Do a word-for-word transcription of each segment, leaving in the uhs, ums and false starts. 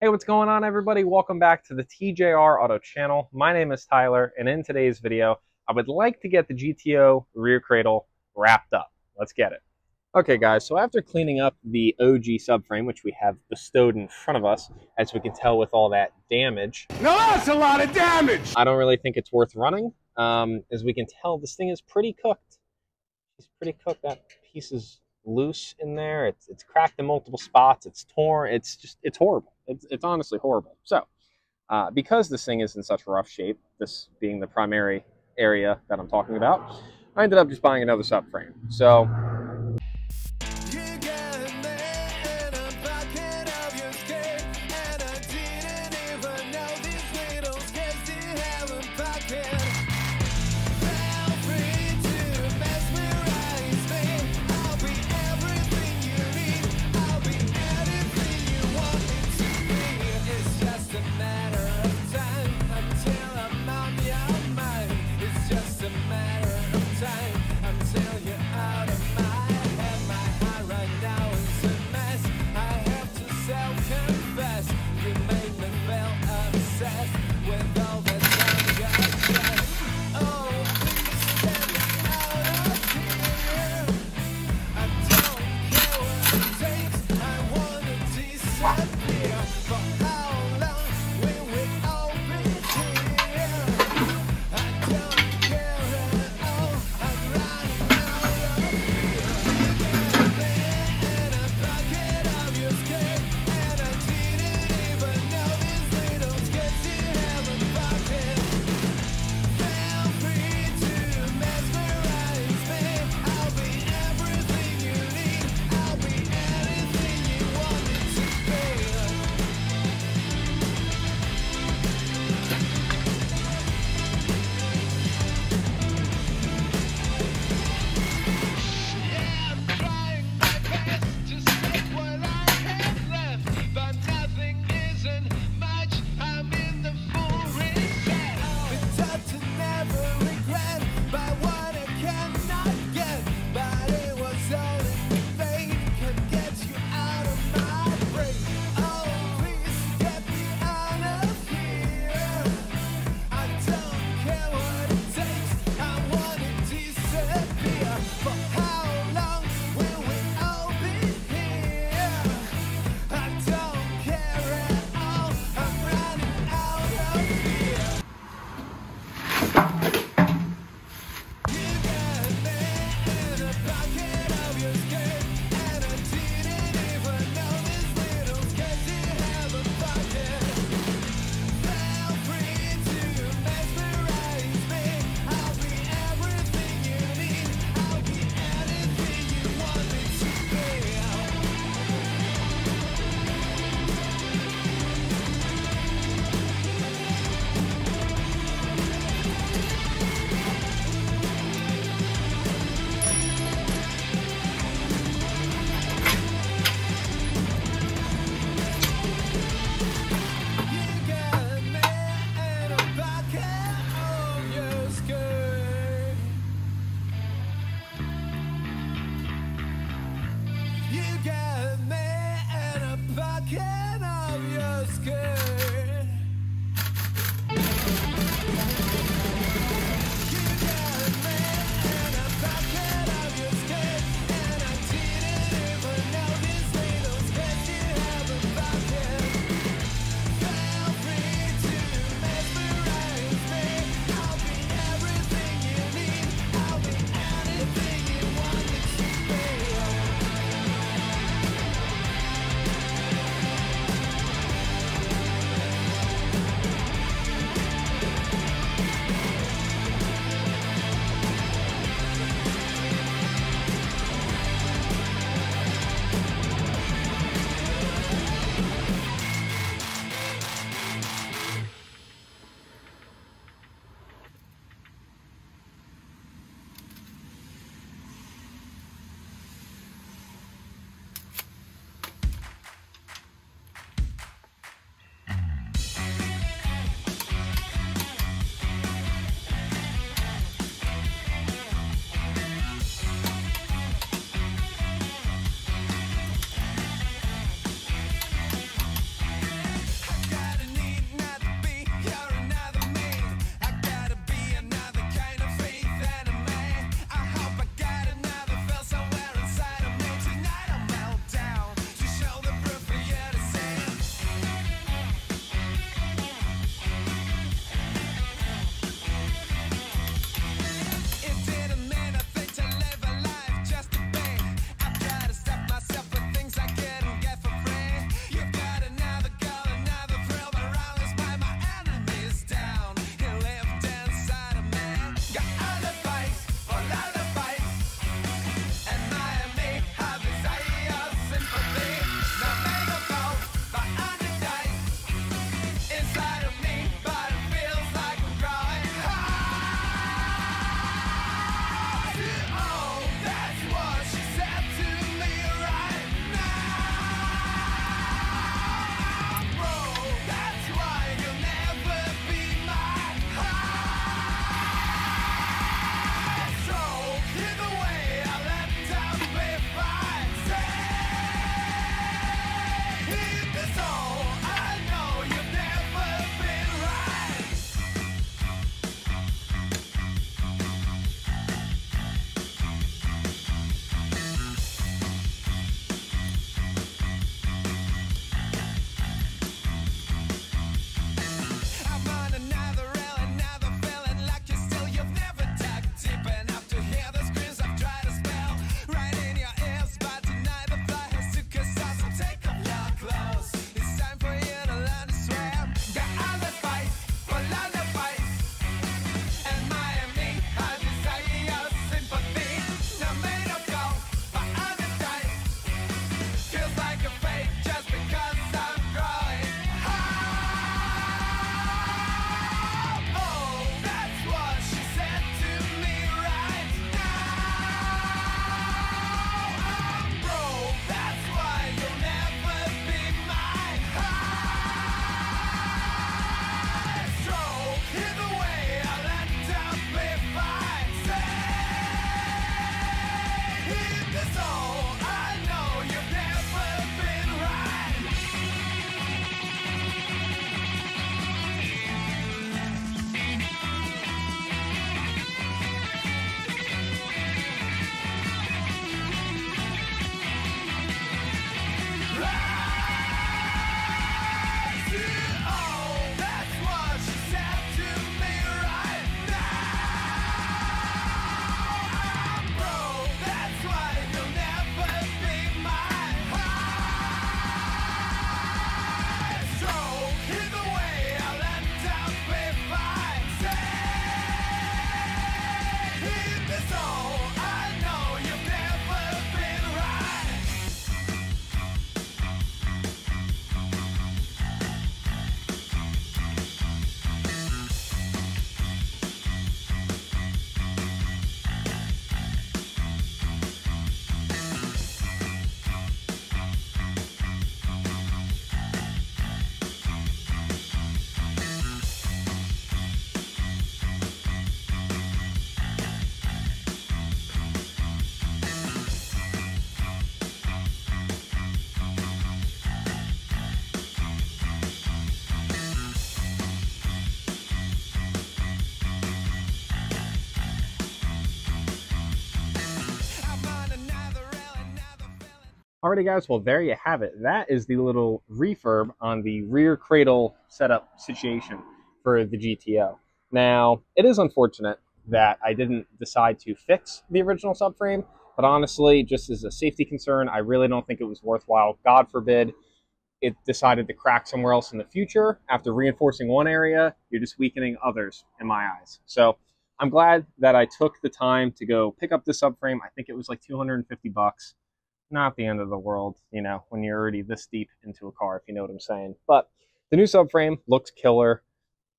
Hey, what's going on, everybody? Welcome back to the T J R Auto channel. My name is Tyler, and in today's video, I would like to get the G T O rear cradle wrapped up. Let's get it. Okay, guys, so after cleaning up the O G subframe, which we have bestowed in front of us, as we can tell with all that damage. Now that's a lot of damage! I don't really think it's worth running. Um, as we can tell, this thing is pretty cooked. It's pretty cooked. That piece is loose in there. It's, it's cracked in multiple spots. It's torn. It's just, it's horrible. It's, it's honestly horrible. So, uh, because this thing is in such rough shape, this being the primary area that I'm talking about, I ended up just buying another subframe. So, Alrighty guys, well there you have it. That is the little refurb on the rear cradle setup situation for the G T O. Now, it is unfortunate that I didn't decide to fix the original subframe, but honestly, just as a safety concern, I really don't think it was worthwhile. God forbid it decided to crack somewhere else in the future. After reinforcing one area, you're just weakening others in my eyes. So I'm glad that I took the time to go pick up the subframe. I think it was like two hundred fifty bucks. Not the end of the world, you know, when you're already this deep into a car, if you know what I'm saying. But the new subframe looks killer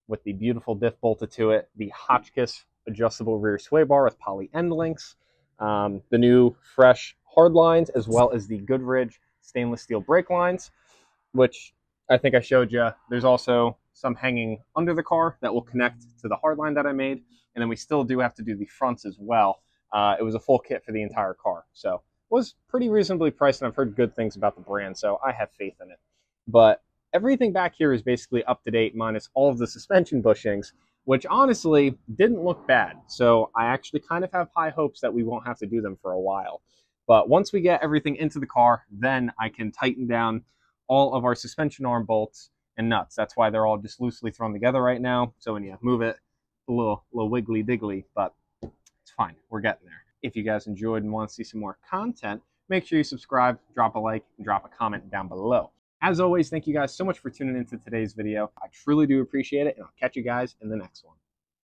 with the beautiful diff bolted to it, the Hotchkiss adjustable rear sway bar with poly end links, um, the new fresh hard lines, as well as the Goodridge stainless steel brake lines, which I think I showed you. There's also some hanging under the car that will connect to the hard line that I made. And then we still do have to do the fronts as well. Uh, it was a full kit for the entire car. So was pretty reasonably priced, and I've heard good things about the brand, so I have faith in it. But everything back here is basically up to date, minus all of the suspension bushings, which honestly didn't look bad. So I actually kind of have high hopes that we won't have to do them for a while. But once we get everything into the car, then I can tighten down all of our suspension arm bolts and nuts. That's why they're all just loosely thrown together right now. So when you move it, a little, little wiggly diggly, but it's fine. We're getting there. If you guys enjoyed and want to see some more content, make sure you subscribe, drop a like, and drop a comment down below. As always, thank you guys so much for tuning into today's video. I truly do appreciate it, and I'll catch you guys in the next one.